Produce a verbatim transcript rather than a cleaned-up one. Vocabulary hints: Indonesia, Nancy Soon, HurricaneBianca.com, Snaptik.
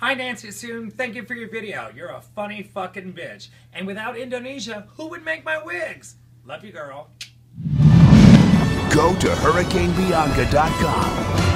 Hi Nancy Soon, thank you for your video. You're a funny fucking bitch. And without Indonesia, who would make my wigs? Love you, girl. Go to Hurricane Bianca dot com.